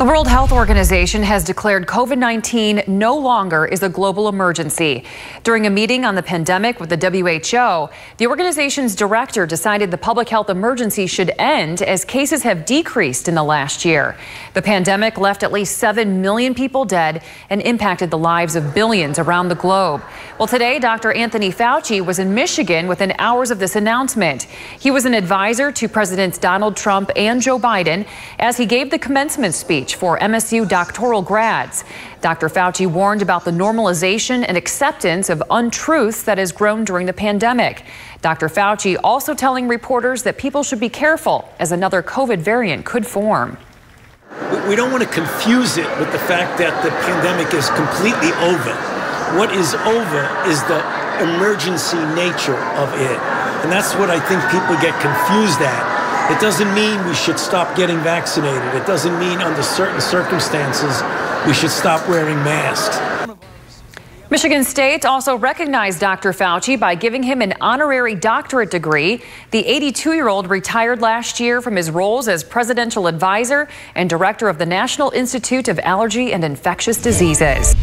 The World Health Organization has declared COVID-19 no longer is a global emergency. During a meeting on the pandemic with the WHO, the organization's director decided the public health emergency should end as cases have decreased in the last year. The pandemic left at least 7 million people dead and impacted the lives of billions around the globe. Well, today, Dr. Anthony Fauci was in Michigan within hours of this announcement. He was an advisor to Presidents Donald Trump and Joe Biden as he gave the commencement speech for MSU doctoral grads. Dr. Fauci warned about the normalization and acceptance of untruths that has grown during the pandemic. Dr. Fauci also telling reporters that people should be careful as another COVID variant could form. We don't want to confuse it with the fact that the pandemic is completely over. What is over is the emergency nature of it. And that's what I think people get confused at. It doesn't mean we should stop getting vaccinated. It doesn't mean under certain circumstances we should stop wearing masks. Michigan State also recognized Dr. Fauci by giving him an honorary doctorate degree. The 82-year-old retired last year from his roles as presidential advisor and director of the National Institute of Allergy and Infectious Diseases.